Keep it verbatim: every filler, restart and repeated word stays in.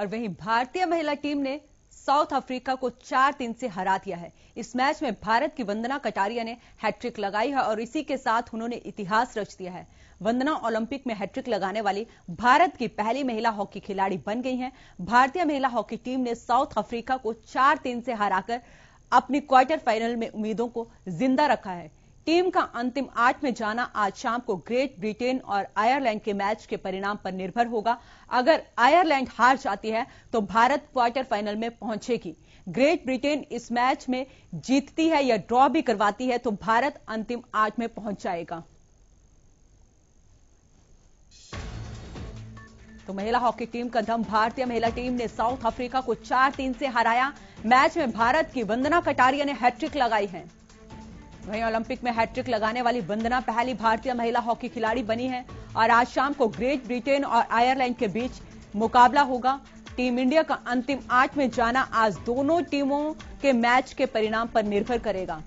और वहीं भारतीय महिला टीम ने साउथ अफ्रीका को चार तीन से हरा दिया है। इस मैच में भारत की वंदना कटारिया ने हैट्रिक लगाई है और इसी के साथ उन्होंने इतिहास रच दिया है। वंदना ओलंपिक में हैट्रिक लगाने वाली भारत की पहली महिला हॉकी खिलाड़ी बन गई हैं। भारतीय महिला हॉकी टीम ने साउथ अफ्रीका को चार तीन से हराकर अपनी क्वार्टर फाइनल में उम्मीदों को जिंदा रखा है। टीम का अंतिम आठ में जाना आज शाम को ग्रेट ब्रिटेन और आयरलैंड के मैच के परिणाम पर निर्भर होगा। अगर आयरलैंड हार जाती है तो भारत क्वार्टर फाइनल में पहुंचेगी। ग्रेट ब्रिटेन इस मैच में जीतती है या ड्रॉ भी करवाती है तो भारत अंतिम आठ में पहुंच जाएगा। तो महिला हॉकी टीम का दम, भारतीय महिला टीम ने साउथ अफ्रीका को चार तीन से हराया। मैच में भारत की वंदना कटारिया ने हैट्रिक लगाई है। वहीं ओलंपिक में हैट्रिक लगाने वाली वंदना पहली भारतीय महिला हॉकी खिलाड़ी बनी है और आज शाम को ग्रेट ब्रिटेन और आयरलैंड के बीच मुकाबला होगा। टीम इंडिया का अंतिम आठ में जाना आज दोनों टीमों के मैच के परिणाम पर निर्भर करेगा।